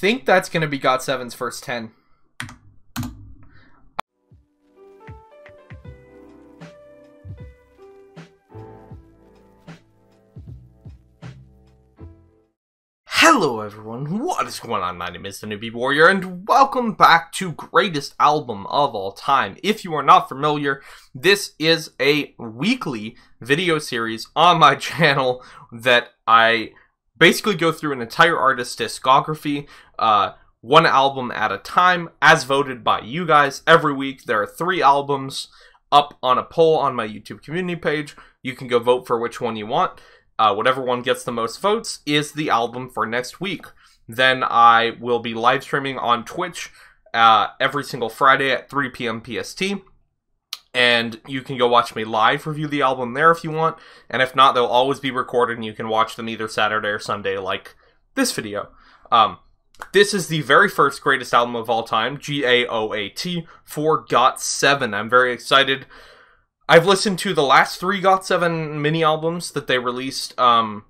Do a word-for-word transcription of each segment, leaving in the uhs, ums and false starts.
think that's going to be got seven's first ten. Hello everyone, what is going on? My name is the Newbie Warrior and welcome back to Greatest Album of All Time. If you are not familiar, this is a weekly video series on my channel that I basically go through an entire artist's discography, uh, one album at a time, as voted by you guys every week. There are three albums up on a poll on my YouTube community page. You can go vote for which one you want. Uh, whatever one gets the most votes is the album for next week. Then I will be live streaming on Twitch uh, every single Friday at three p m P S T. And you can go watch me live review the album there if you want. And if not, they'll always be recorded and you can watch them either Saturday or Sunday like this video. Um, this is the very first Greatest Album of All Time, G A O A T, for got seven. I'm very excited. I've listened to the last three got seven mini-albums that they released um,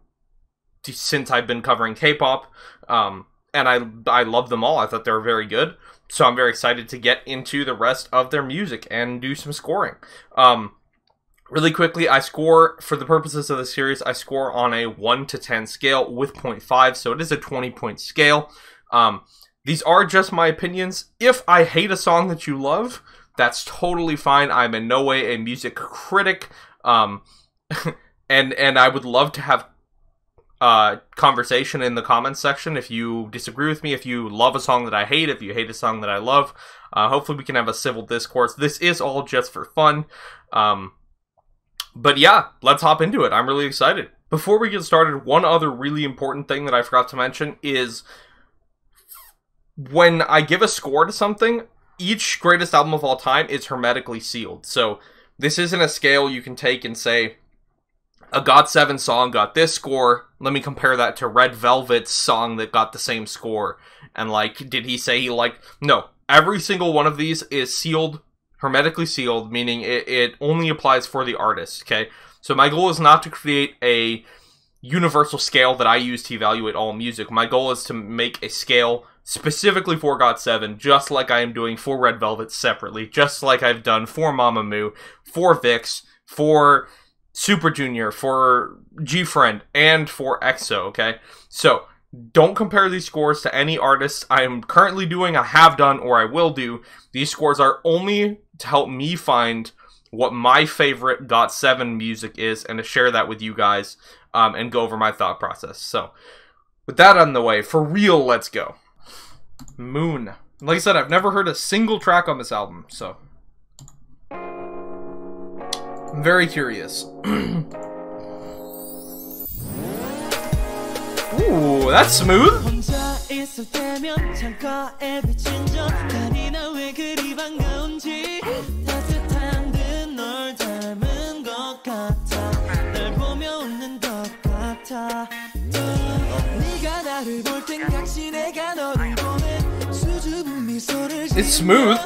since I've been covering K-pop, um, and I, I love them all. I thought they were very good, so I'm very excited to get into the rest of their music and do some scoring. Um, really quickly, I score, for the purposes of the series, I score on a one to ten scale with point five, so it is a twenty point scale. Um, these are just my opinions. If I hate a song that you love, that's totally fine. I'm in no way a music critic, um, and and I would love to have uh, conversation in the comments section if you disagree with me, if you love a song that I hate, if you hate a song that I love. Uh, hopefully we can have a civil discourse. This is all just for fun. Um, but yeah, let's hop into it. I'm really excited. Before we get started, one other really important thing that I forgot to mention is when I give a score to something, each Greatest Album of All Time is hermetically sealed. So this isn't a scale you can take and say, a got seven song got this score, let me compare that to Red Velvet's song that got the same score. And like, did he say he liked... No, every single one of these is sealed, hermetically sealed, meaning it, it only applies for the artist, okay? So my goal is not to create a universal scale that I use to evaluate all music. My goal is to make a scale specifically for got seven, just like I am doing for Red Velvet separately, just like I've done for Mamamoo, for Vix, for Super Junior, for G-Friend, and for E X O, okay? So, don't compare these scores to any artists I am currently doing, I have done, or I will do. These scores are only to help me find what my favorite got seven music is and to share that with you guys um, and go over my thought process. So, with that out of the way, for real, let's go. Moon. Like I said, I've never heard a single track on this album, so I'm very curious. Ooh, that's smooth. It's smooth.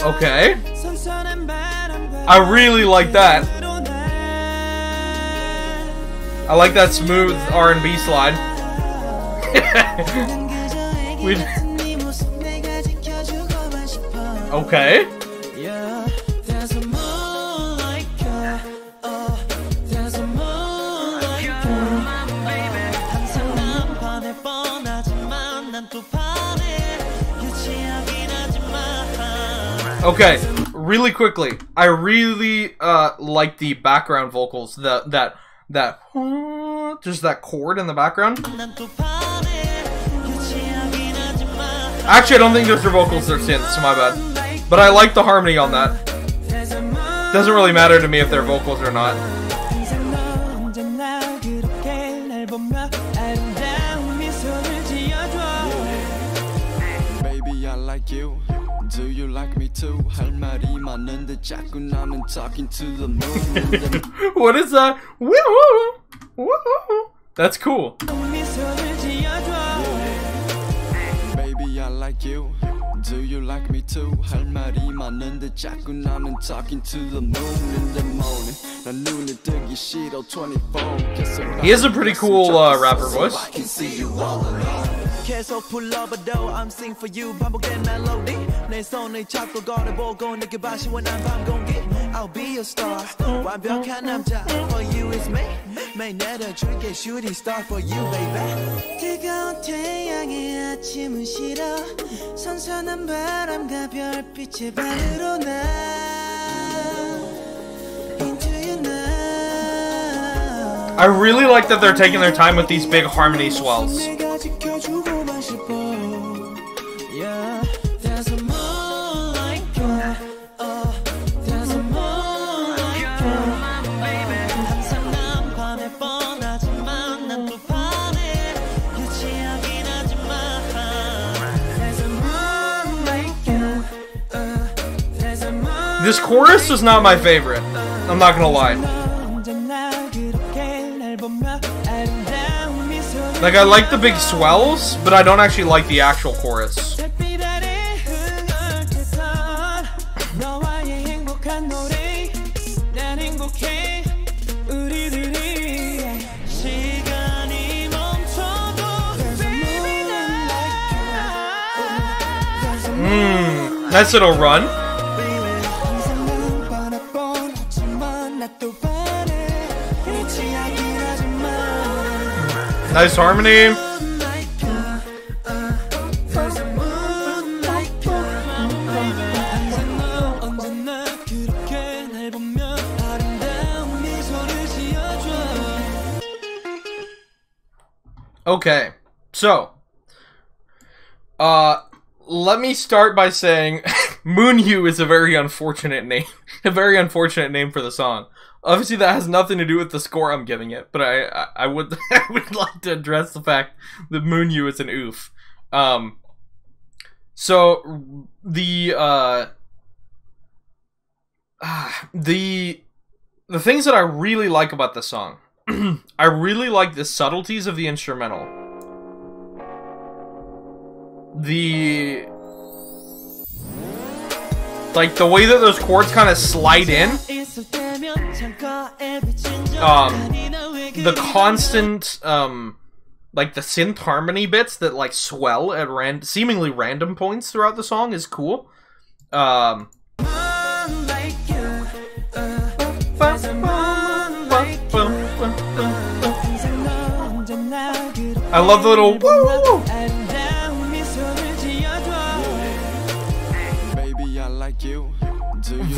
Okay. I really like that. I like that smooth R and B slide. Okay. Okay, really quickly, I really uh, like the background vocals, the, that, that, just that chord in the background. Actually, I don't think those are vocals, they're synths, my bad. But I like the harmony on that. Doesn't really matter to me if they're vocals or not. Baby, I like you. Do you like me too? Talking to the moon. What is that? Woo-hoo! Woo-hoo! That's cool. Baby, I like you. Do you like me too? 할 말이 많은데 자꾸 나는 talking to the moon in the morning. 난 눈을 뜨기 싫어 twenty-four. He has a pretty cool uh, rapper voice. I can see you all alone. 계속 불러봐도 I'm sing for you 반복된 멜로디 내 손을 잡고 걸어보고 느껴봐시 원한 밤공기 I'll be your star 완벽한 남자 For you is me 매 내려줄게 shooting star for you baby 뜨거운 태양의 아침은 싫어 선선한 바람과 별빛의 바르로 나 Into your night I really like that they're taking their time with these big harmony swells. This chorus is not my favorite. I'm not gonna lie. Like, I like the big swells, but I don't actually like the actual chorus. Mmm, nice little run. Nice harmony. Okay, so uh, let me start by saying Moonhue is a very unfortunate name, a very unfortunate name for the song. Obviously, that has nothing to do with the score I'm giving it, but I I, I would I would like to address the fact that Moonyu is an oof. Um, so the uh, the the things that I really like about this song, I really like the subtleties of the instrumental, the like the way that those chords kind of slide in. Um, the constant, um, like the synth harmony bits that like swell at ran seemingly random points throughout the song is cool. Um, I love the little woo woo woo.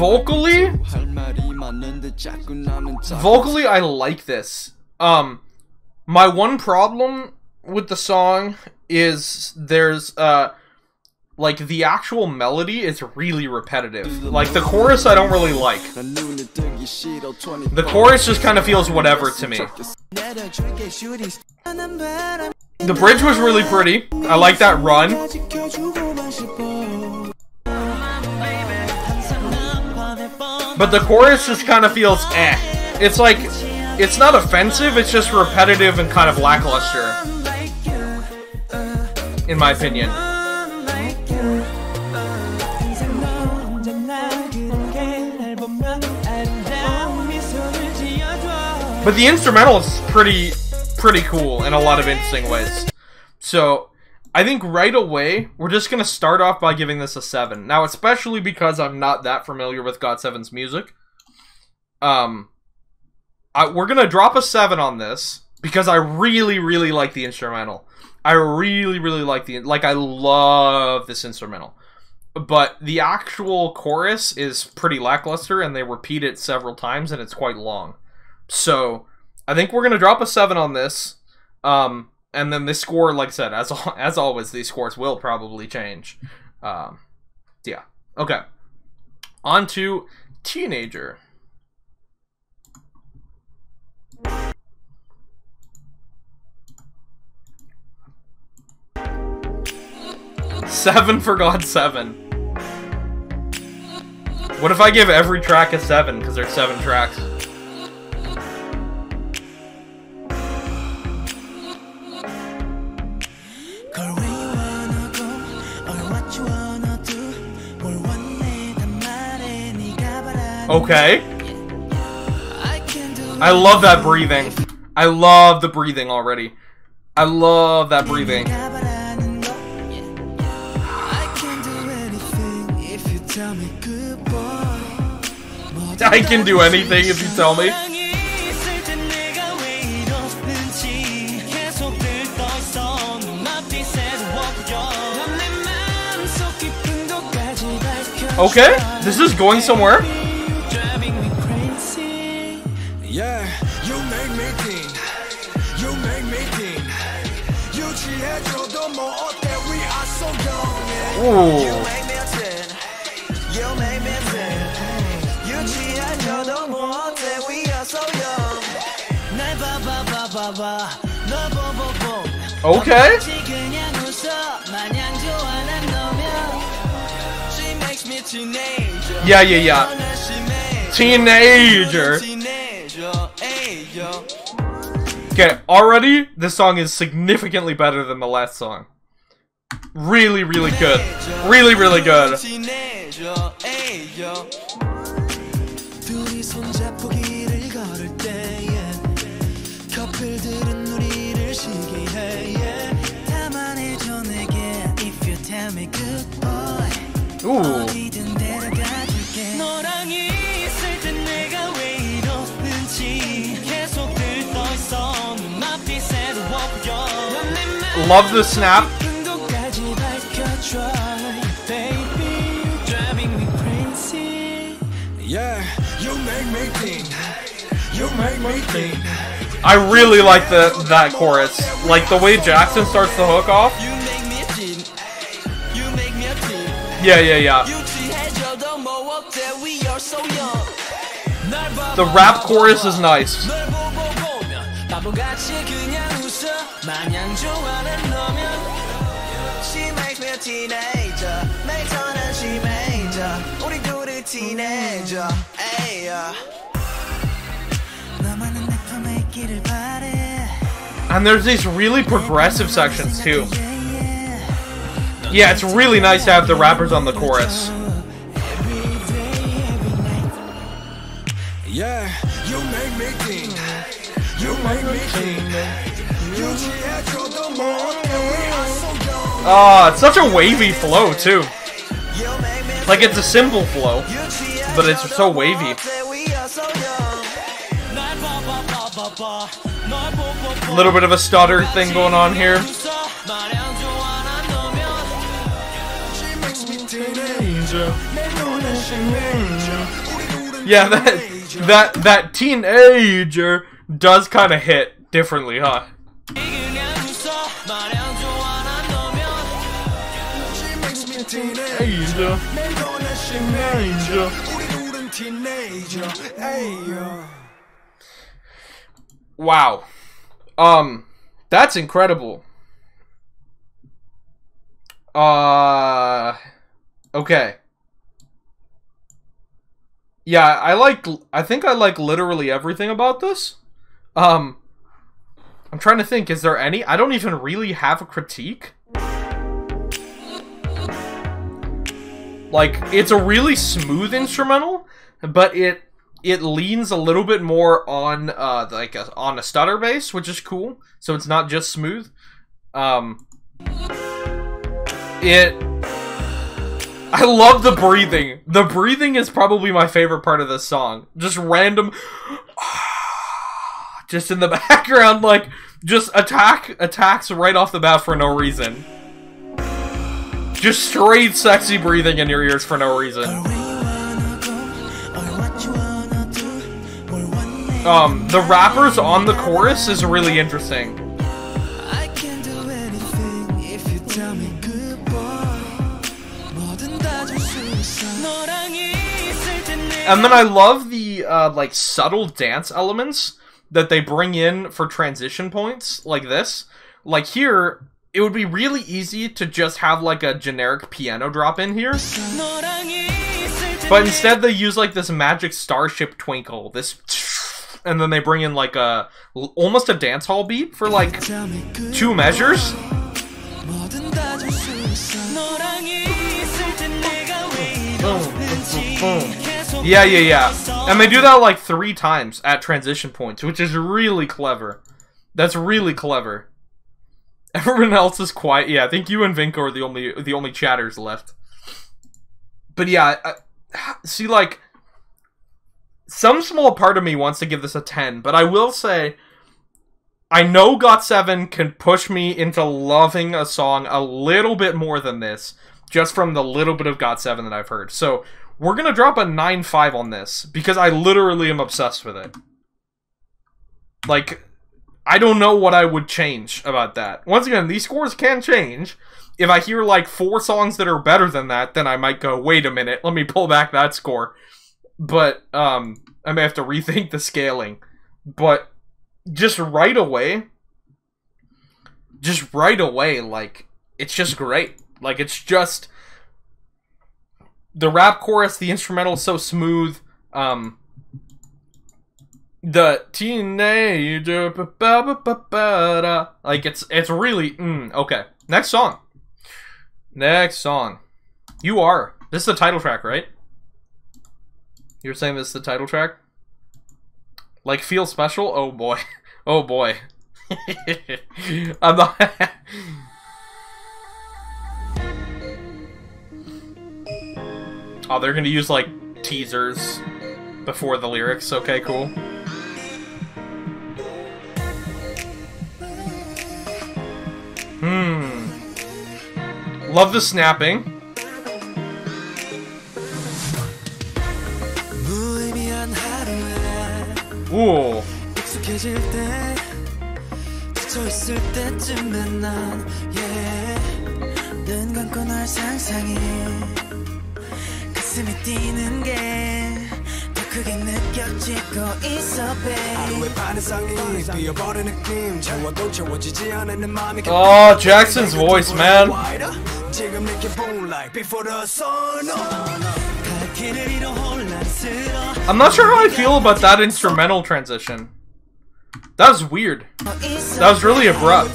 Vocally, vocally, I like this. Um, my one problem with the song is there's uh, like the actual melody is really repetitive. Like the chorus, I don't really like. The chorus just kind of feels whatever to me. The bridge was really pretty. I like that run. But the chorus just kind of feels eh. It's like, it's not offensive, it's just repetitive and kind of lackluster. In my opinion. But the instrumental is pretty, pretty cool in a lot of interesting ways. So, I think right away, we're just going to start off by giving this a seven. Now, especially because I'm not that familiar with got seven's music. Um, I, we're going to drop a seven on this because I really, really like the instrumental. I really, really like the... Like, I love this instrumental. But the actual chorus is pretty lackluster and they repeat it several times and it's quite long. So, I think we're going to drop a seven on this. Um... And then the score, like I said, as as always, these scores will probably change. Um, yeah. Okay. On to Teenager. Seven for got seven. What if I give every track a seven? Because there's seven tracks. Okay. I love that breathing. I love the breathing already. I love that breathing. I can do anything if you tell me. Okay, this is going somewhere. Yeah, you make me think. You make me think. You cheat your dumb or that we are so young. You make me think. You make me think. You cheat your dumb or that we are so young. Never, never, never, never, never. Okay. Yeah, yeah, yeah. Teenager. Okay, already this song is significantly better than the last song. Really, really good. Really, really good. Ooh. Love the snap. I really like the that chorus. Like the way Jackson starts the hook off. Yeah, yeah, yeah. The rap chorus is nice. And there's these really progressive sections too. Yeah, it's really nice to have the rappers on the chorus. Yeah, you make me think. You make me think. Ah, oh, it's such a wavy flow too. Like it's a simple flow, but it's so wavy. A little bit of a stutter thing going on here. Yeah, that that that teenager does kind of hit differently, huh? Wow. Um, that's incredible. Uh, okay. Yeah, I like, I think I like literally everything about this. Um, I'm trying to think, is there any? I don't even really have a critique. Like, it's a really smooth instrumental, but it it leans a little bit more on uh like a, on a stutter bass, which is cool. So it's not just smooth. Um, it. I love the breathing. The breathing is probably my favorite part of this song. Just random, just in the background, like just attack attacks right off the bat for no reason. Just straight sexy breathing in your ears for no reason. Um, the rappers on the chorus is really interesting. And then I love the, uh, like, subtle dance elements that they bring in for transition points, like this. Like here... It would be really easy to just have like a generic piano drop in here. But instead they use like this magic starship twinkle. This and then they bring in like a almost a dance hall beat for like two measures. Yeah, yeah, yeah. And they do that like three times at transition points, which is really clever. That's really clever. Everyone else is quiet. Yeah, I think you and Vinko are the only the only chatters left. But yeah, I, see, like, some small part of me wants to give this a ten, but I will say, I know got seven can push me into loving a song a little bit more than this, just from the little bit of got seven that I've heard. So we're gonna drop a nine point five on this because I literally am obsessed with it. Like, I don't know what I would change about that. Once again, these scores can change. If I hear like four songs that are better than that, then I might go, wait a minute, let me pull back that score. But um, I may have to rethink the scaling. But just right away, just right away, like, it's just great. Like, it's just, the rap chorus, the instrumental is so smooth. Um... The teenager, ba ba ba ba da. Like, it's it's really mm, okay. Next song. Next song. You Are. This is the title track, right? You're saying this is the title track? Like, Feel Special? Oh boy. Oh boy. I'm not oh, they're gonna use like teasers before the lyrics. Okay, cool. Hmm. Love the snapping. Ooh. Oh, Jackson's voice, man. I'm not sure how I feel about that instrumental transition. That was weird. That was really abrupt.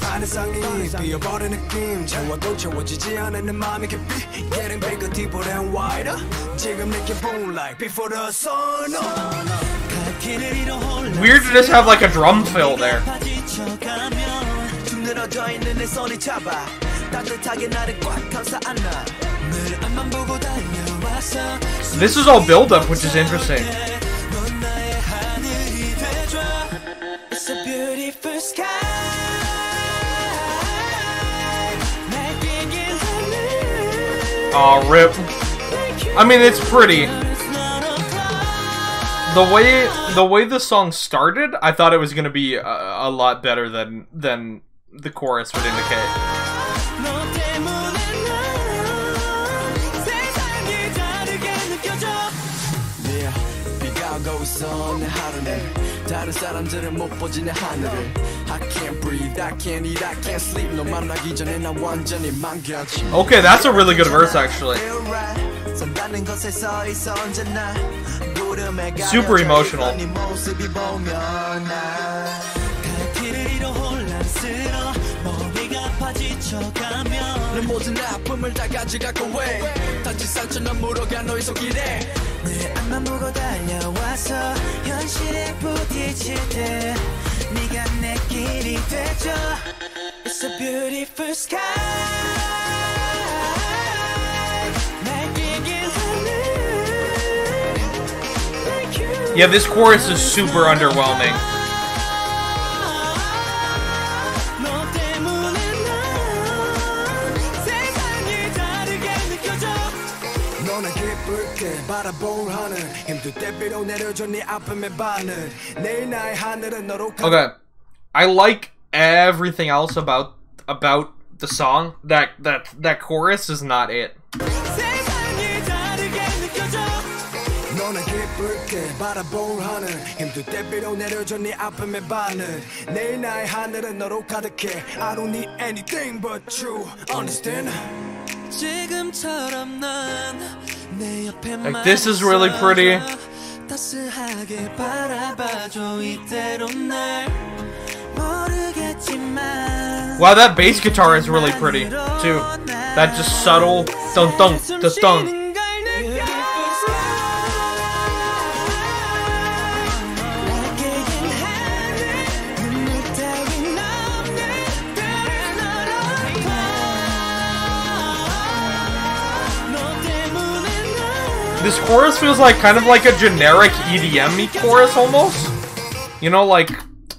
Weird to just have like a drum fill there. This is all build up, which is interesting. It's a beautiful sky. Aw, rip. I mean, it's pretty. The way the way the song started, I thought it was gonna be a, a lot better than than the chorus would indicate. Yeah. I can't breathe, I can't eat, I can't sleep. No, okay, that's a really good verse, actually. Super emotional. It's a beautiful sky. Yeah, this chorus is super underwhelming. Okay, I like everything else about about the song. That that that chorus is not it. I don't need anything but you. Understand? Like, this is really pretty. Wow, that bass guitar is really pretty, too. That just subtle dun dun dun dun. this chorus feels like kind of like a generic E D M-y chorus almost. You know, like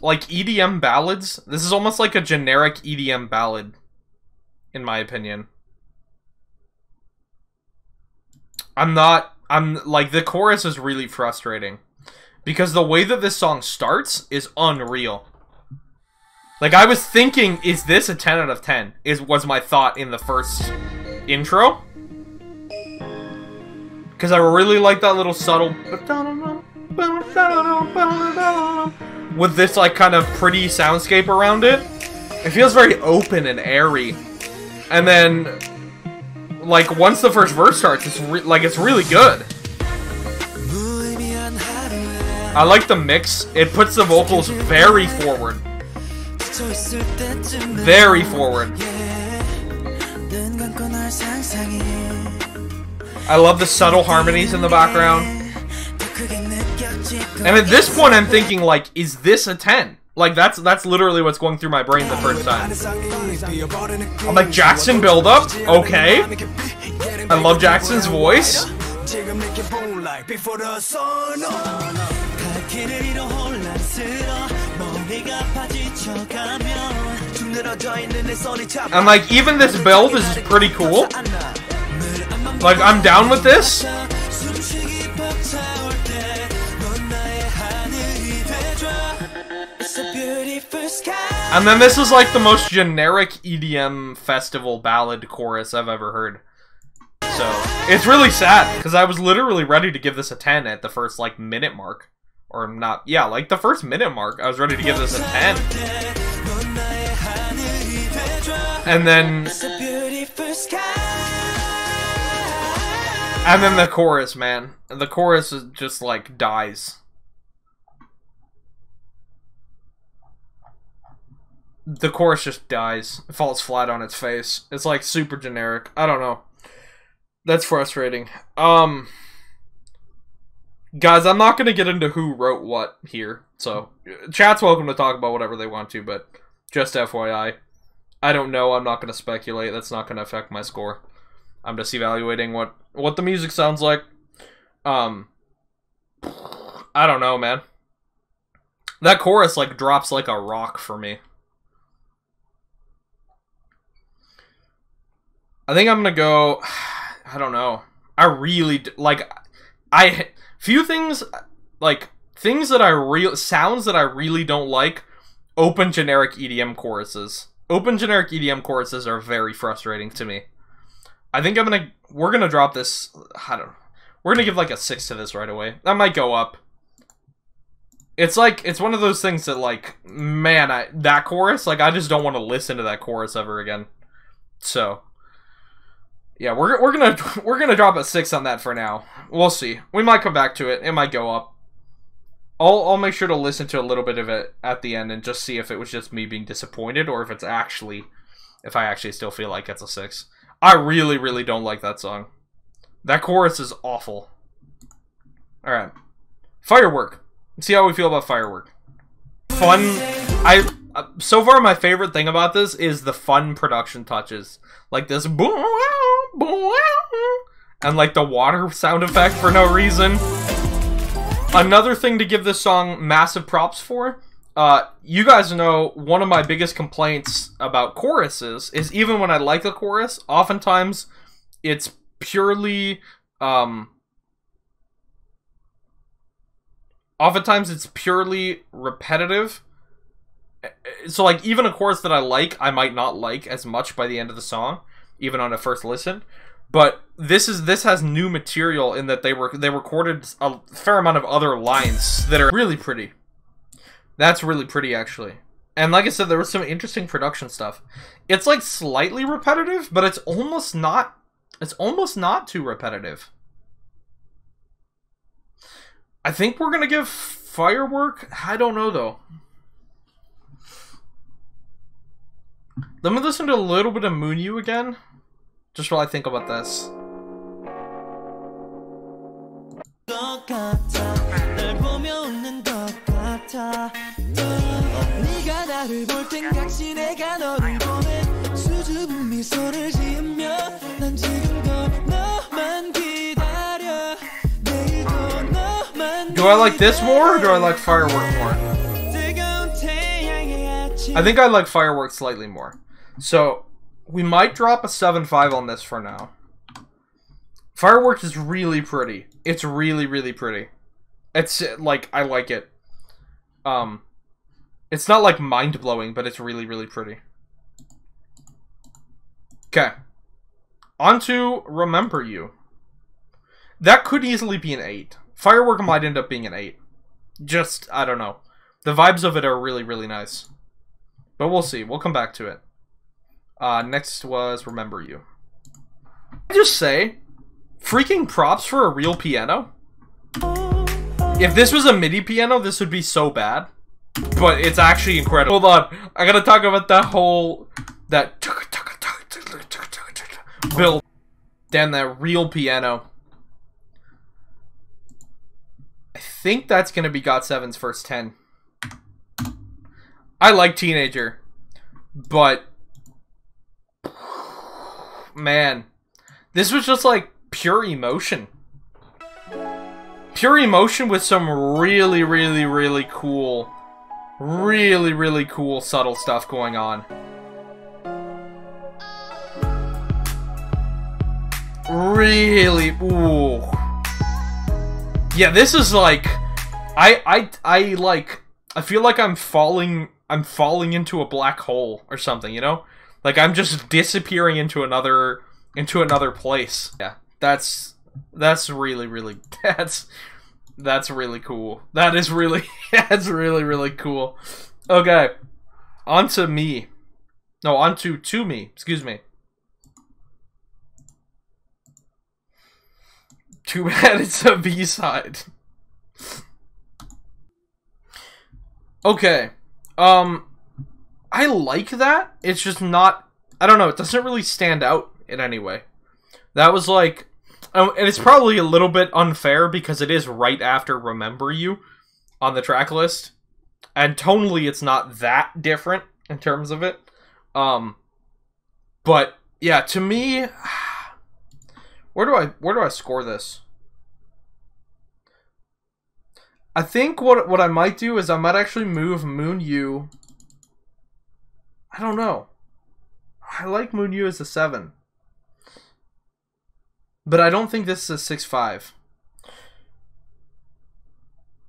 like E D M ballads. This is almost like a generic E D M ballad, in my opinion. I'm not. I'm like the chorus is really frustrating because the way that this song starts is unreal. Like I was thinking, is this a ten out of ten? Is was my thought in the first intro. Because I really like that little subtle... with this, like, kind of pretty soundscape around it. It feels very open and airy. And then, like, once the first verse starts, it's, re like, it's really good. I like the mix. It puts the vocals very forward. Very forward. I love the subtle harmonies in the background. And at this point I'm thinking, like, is this a ten? Like, that's that's literally what's going through my brain the first time. I'm like, Jackson build-up? Okay. I love Jackson's voice. And, like, even this build is pretty cool. Like, I'm down with this. And then this is like the most generic E D M festival ballad chorus I've ever heard. So, it's really sad, because I was literally ready to give this a ten at the first, like, minute mark. Or not, yeah, like, the first minute mark, I was ready to give this a ten. And then... And then the chorus, man. The chorus just, like, dies. The chorus just dies. It falls flat on its face. It's, like, super generic. I don't know. That's frustrating. Um, guys, I'm not going to get into who wrote what here. So, chat's welcome to talk about whatever they want to, but just F Y I. I don't know. I'm not going to speculate. That's not going to affect my score. I'm just evaluating what... what the music sounds like. Um, I don't know, man. That chorus, like, drops like a rock for me. I think I'm gonna go... I don't know. I really... Like, I... Few things... Like, things that I real sounds that I really don't like. Open generic E D M choruses. Open generic E D M choruses are very frustrating to me. I think I'm gonna... We're gonna drop this... I don't know. We're gonna give, like, a six to this right away. That might go up. It's, like... It's one of those things that, like... Man, I... That chorus... Like, I just don't want to listen to that chorus ever again. So... Yeah, we're, we're gonna... We're gonna drop a six on that for now. We'll see. We might come back to it. It might go up. I'll, I'll make sure to listen to a little bit of it at the end and just see if it was just me being disappointed or if it's actually... If I actually still feel like it's a six. I really, really don't like that song. That chorus is awful. Alright. Firework. Let's see how we feel about Firework. Fun. I so far, my favorite thing about this is the fun production touches. Like this. And like the water sound effect for no reason. Another thing to give this song massive props for. Uh, you guys know one of my biggest complaints about choruses is even when I like a chorus, oftentimes it's purely, um, oftentimes it's purely repetitive. So like even a chorus that I like, I might not like as much by the end of the song, even on a first listen. But this is this has new material in that they were they recorded a fair amount of other lines that are really pretty. That's really pretty, actually. And like I said, there was some interesting production stuff. It's, like, slightly repetitive, but it's almost not... It's almost not too repetitive. I think we're gonna give Firework... I don't know, though. Let me listen to a little bit of Moon You again. Just while I think about this. Do I like this more, or do I like Firework more? I think I like Firework slightly more. So, we might drop a seven five on this for now. Firework is really pretty. It's really, really pretty. It's, like, I like it. Um, it's not, like, mind-blowing, but it's really, really pretty. Okay. On to Remember You. That could easily be an eight. Firework might end up being an eight. Just, I don't know. The vibes of it are really, really nice. But we'll see. We'll come back to it. Uh, next was Remember You. I just say, freaking props for a real piano. If this was a MIDI piano, this would be so bad. But it's actually incredible. Hold on. I gotta talk about that whole... That... build. Damn, that real piano. I think that's gonna be got seven's first ten. I like Teenager, but man, this was just like pure emotion. Pure emotion with some really, really, really cool, really, really cool subtle stuff going on. Really, ooh. Yeah, this is like, I, I, I like, I feel like I'm falling, I'm falling into a black hole or something, you know? Like, I'm just disappearing into another, into another place. Yeah, that's, that's really, really, that's, that's really cool. That is really, that's really, really cool. Okay, on to me. No, on to, to me, excuse me. Too bad it's a B-side. Okay. Um, I like that. It's just not... I don't know. It doesn't really stand out in any way. That was like... Um, and it's probably a little bit unfair because it is right after Remember You on the track list. And tonally, it's not that different in terms of it. Um, but, yeah, to me... Where do I where do I score this? I think what what I might do is I might actually move Moon U. I don't know. I like Moon U as a seven. But I don't think this is a six five.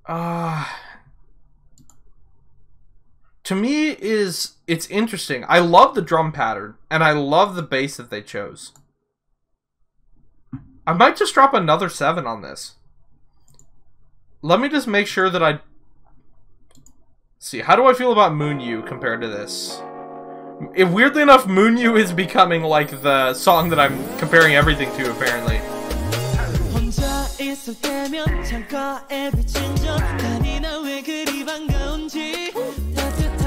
Uh To me is it's interesting. I love the drum pattern and I love the bass that they chose. I might just drop another seven on this. Let me just make sure that I... See, how do I feel about Moon U compared to this? If, weirdly enough, Moon U is becoming like the song that I'm comparing everything to, apparently.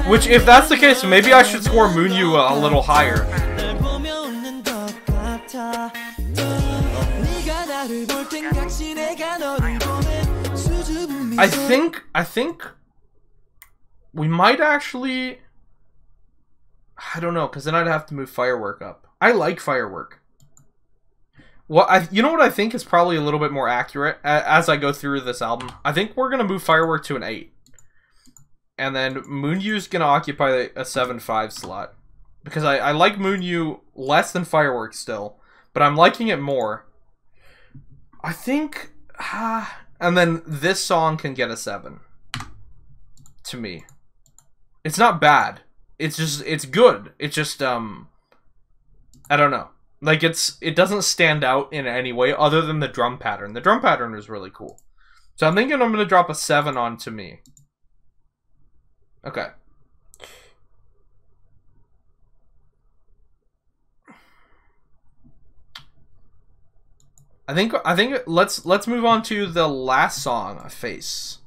Which, if that's the case, maybe I should score Moon U a little higher. I think, I think we might actually, I don't know, because then I'd have to move Firework up. I like Firework. Well, I, you know what I think is probably a little bit more accurate as I go through this album? I think we're going to move Firework to an eight. And then Moon U is going to occupy a seven five slot. Because I, I like Moon U less than Firework still, but I'm liking it more. I think... Ah, and then this song can get a seven. To me. It's not bad. It's just, it's good. It's just, um... I don't know. Like, it's, it doesn't stand out in any way other than the drum pattern. The drum pattern is really cool. So I'm thinking I'm going to drop a seven on To Me. Okay. I think I think let's let's move on to the last song, Face.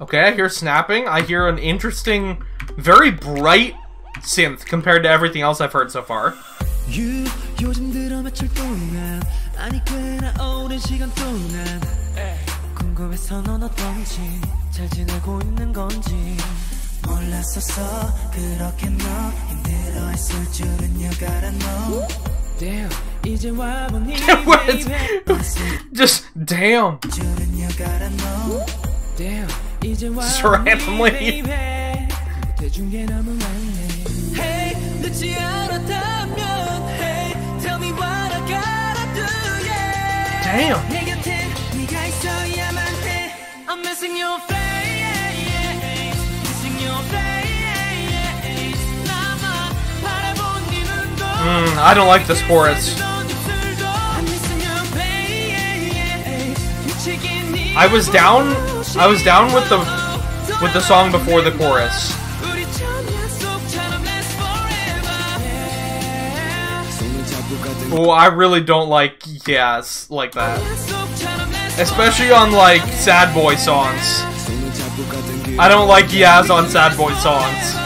Okay, I hear snapping. I hear an interesting, very bright synth compared to everything else I've heard so far. Damn, What? Just damn. Damn. Just randomly. Damn. I'm missing your Mm, I don't like this chorus. I was down. I was down with the with the song before the chorus. Oh, I really don't like yes like that, especially on like sad boy songs. I don't like yes on sad boy songs.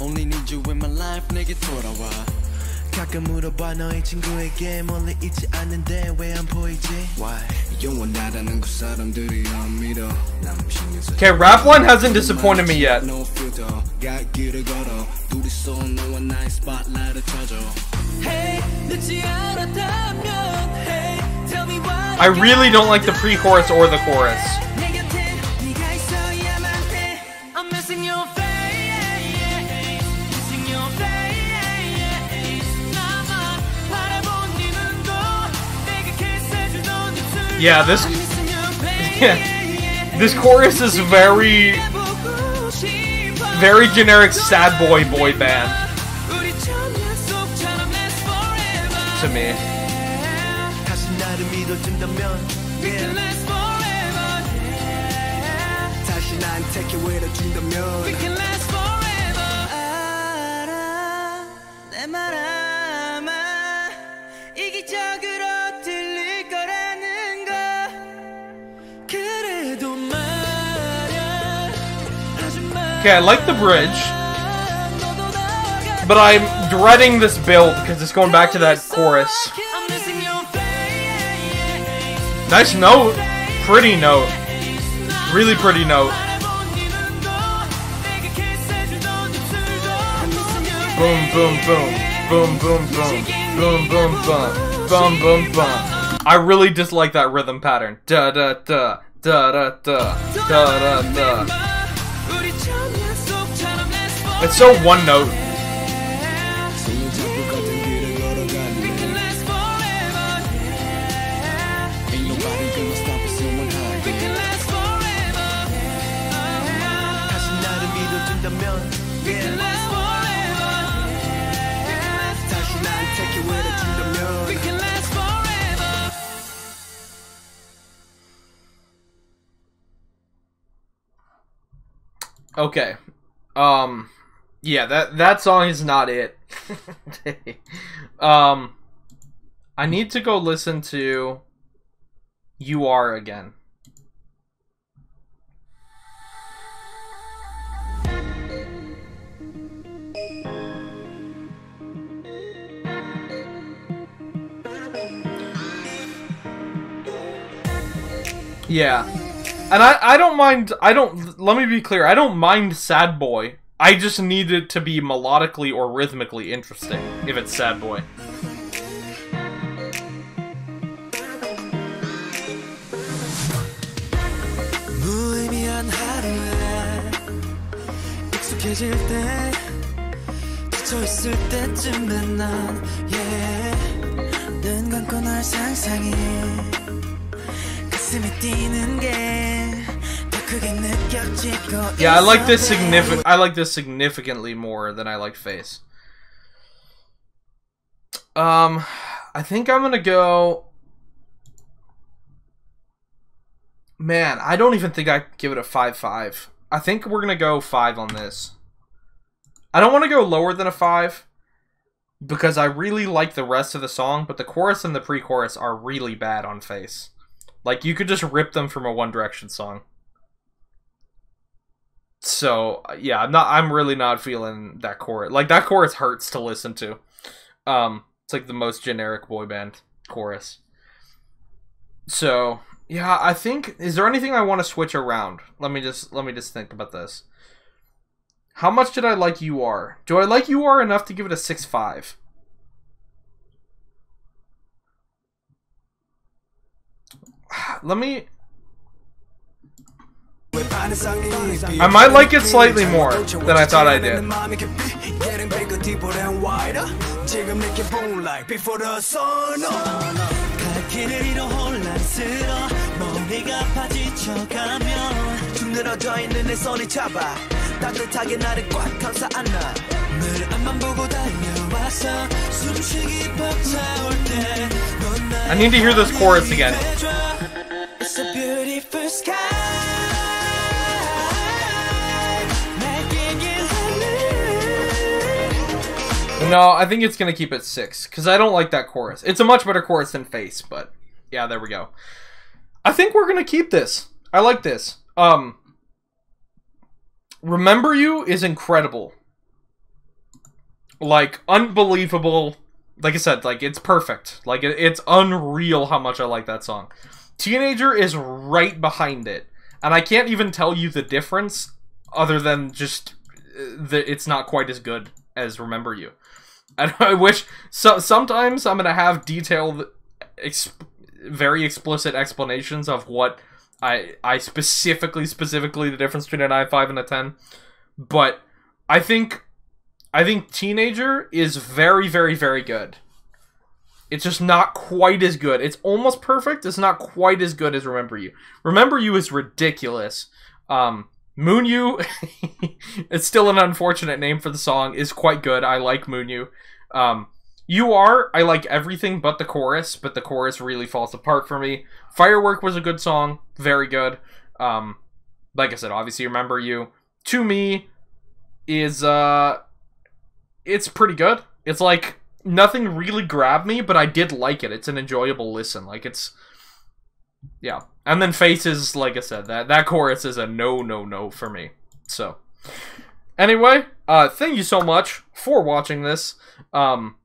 Only need you in my life, nigga. Okay, rap line hasn't disappointed me yet. I really don't like the pre-chorus or the chorus. Yeah, this yeah, this chorus is very, very generic sad boy boy band to me. Okay, I like the bridge, but I'm dreading this build because it's going back to that chorus. Nice note. Pretty note. Really pretty note. Boom, boom, boom. Boom, boom, boom. Boom, boom, boom. Boom, boom, boom. I really dislike that rhythm pattern. Da, da, da. Da, da, da. Da, da, da. It's so one note. Okay. Um... Yeah, that that song is not it. um, I need to go listen to "You Are" again. Yeah, and I I don't mind. I don't. Let me be clear. I don't mind "Sad Boy." I just need it to be melodically or rhythmically interesting, if it's sad boy. Yeah, I like this significant. I like this significantly more than I like Face. Um, I think I'm gonna go. Man, I don't even think I give it a five five. I think we're gonna go five on this. I don't want to go lower than a five because I really like the rest of the song, but the chorus and the pre-chorus are really bad on Face. Like you could just rip them from a One Direction song. So yeah, I'm not. I'm really not feeling that chorus. Like that chorus hurts to listen to. Um, it's like the most generic boy band chorus. So Yeah, I think, is there anything I want to switch around? Let me just let me just think about this. How much did I like You Are? Do I like You Are enough to give it a six five? Let me... I might like it slightly more than I thought I did. I need to hear this chorus again. It's a beautiful sky. No, I think it's going to keep it six, because I don't like that chorus. It's a much better chorus than Face, but yeah, there we go. I think we're going to keep this. I like this. Um, Remember You is incredible. Like, unbelievable. Like I said, like, it's perfect. Like, it, it's unreal how much I like that song. Teenager is right behind it, and I can't even tell you the difference other than just that it's not quite as good as Remember You. And I wish, so sometimes I'm gonna have detailed, exp, very explicit explanations of what I I specifically specifically the difference between a nine five and a ten. But I think I think Teenager is very very very good. It's just not quite as good. It's almost perfect. It's not quite as good as Remember You. Remember You is ridiculous. Um. Moonyu, it's still an unfortunate name for the song, is quite good. I like Moonyu. Um, You Are, I like everything but the chorus, but the chorus really falls apart for me. Firework was a good song, very good. Um, like I said, obviously Remember You. To Me is, uh, it's pretty good. It's like, nothing really grabbed me, but I did like it. It's an enjoyable listen. Like, it's, yeah. And then Faces, like I said, that, that chorus is a no, no, no for me. So, anyway, uh, thank you so much for watching this. Um,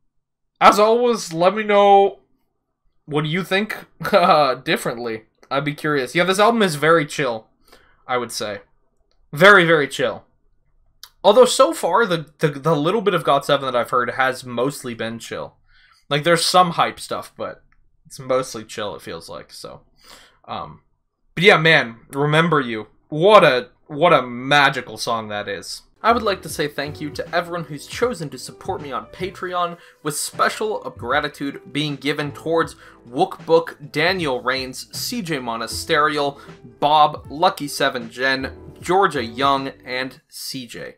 as always, let me know what you think uh, differently. I'd be curious. Yeah, this album is very chill, I would say. Very, very chill. Although, so far, the, the, the little bit of got seven that I've heard has mostly been chill. Like, there's some hype stuff, but it's mostly chill, it feels like, so... Um, but yeah, man, Remember You. What a, what a magical song that is. I would like to say thank you to everyone who's chosen to support me on Patreon, with special gratitude being given towards Wookbook, Daniel Reigns, C J Monasterial, Bob, Lucky seven Gen, Georgia Young, and C J.